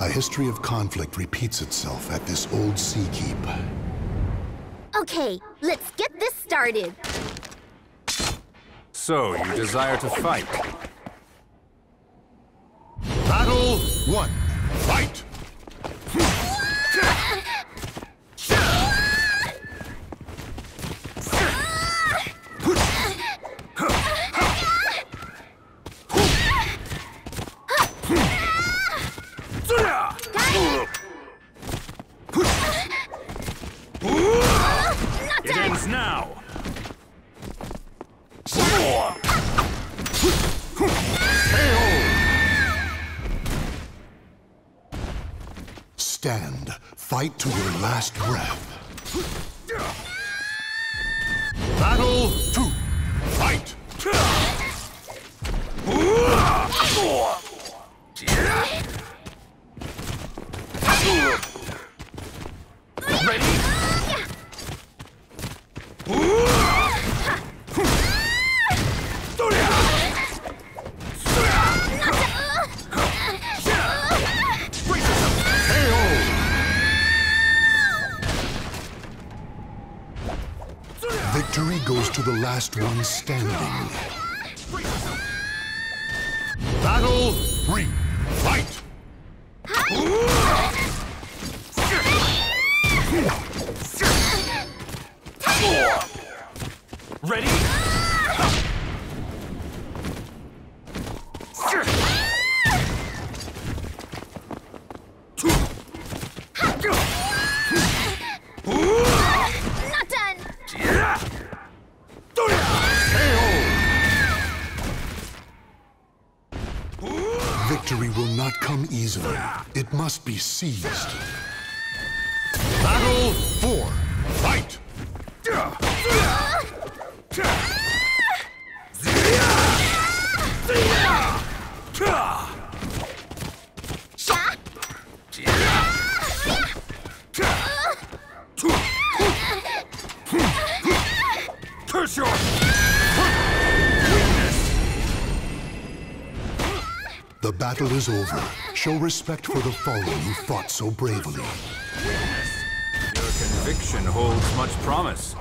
A history of conflict repeats itself at this old seakeep. Okay, let's get this started. So, you desire to fight? Battle one. Fight! Stand, fight to your last breath. Battle two, fight! Victory goes to the last one standing. Battle three, fight! Ready? Victory will not come easily. It must be seized. Battle 4, fight! Curse your... The battle is over. Show respect for the fallen who fought so bravely. Your conviction holds much promise.